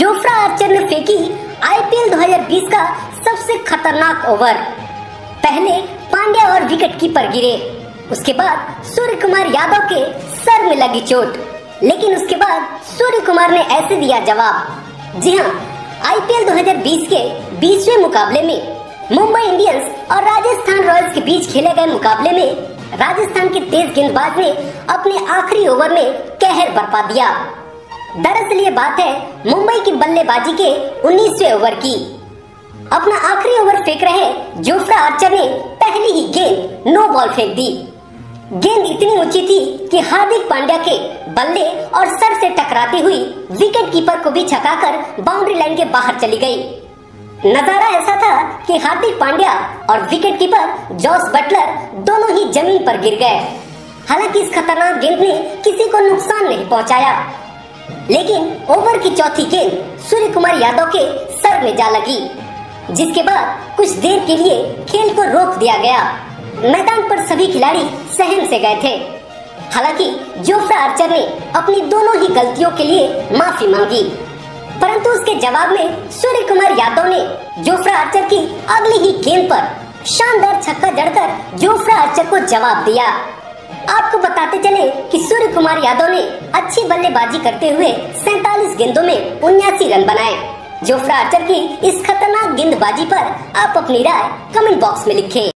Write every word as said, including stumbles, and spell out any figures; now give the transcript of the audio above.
Jofra Archer ने फेंकी IPL दो हज़ार बीस का सबसे खतरनाक ओवर। पहले पांड्या और विकेटकीपर गिरे, उसके बाद सूर्यकुमार यादव के सर में लगी चोट, लेकिन उसके बाद सूर्यकुमार ने ऐसे दिया जवाब। जी हां, आईपीएल दो हज़ार बीस के बीसवें मुकाबले में मुंबई इंडियंस और राजस्थान रॉयल्स के बीच खेले गए मुकाबले में राजस्थान के तेज गेंदबाज ने अपने आखिरी ओवर में कहर बरपा दिया। दरअसल ये बात है मुंबई की बल्लेबाजी के उन्नीसवें ओवर की। अपना आखिरी ओवर फेंक रहे जोफ्रा आर्चर ने पहली ही गेंद नो बॉल फेंक दी। गेंद इतनी ऊंची थी कि हार्दिक पांड्या के बल्ले और सर से टकराती हुई विकेट कीपर को भी छकाकर बाउंड्री लाइन के बाहर चली गई। नजारा ऐसा था कि हार्दिक पांड्या और विकेट कीपर जॉश बटलर दोनों ही जमीन पर गिर गए। हालांकि इस खतरनाक गेंद ने किसी को नुकसान नहीं पहुँचाया, लेकिन ओवर की चौथी गेंद सूर्यकुमार यादव के सर में जा लगी, जिसके बाद कुछ देर के लिए खेल को रोक दिया गया। मैदान पर सभी खिलाड़ी सहम से गए थे। हालांकि जोफ्रा आर्चर ने अपनी दोनों ही गलतियों के लिए माफी मांगी, परंतु उसके जवाब में सूर्यकुमार यादव ने जोफ्रा आर्चर की अगली ही गेंद पर शानदार छक्का जड़कर जोफ्रा आर्चर को जवाब दिया। आपको बताते चले कि सूर्यकुमार यादव ने अच्छी बल्लेबाजी करते हुए सैतालीस गेंदों में उन्यासी रन बनाए। जोफ्रा आर्चर की इस खतरनाक गेंदबाजी पर आप अपनी राय कमेंट बॉक्स में लिखें।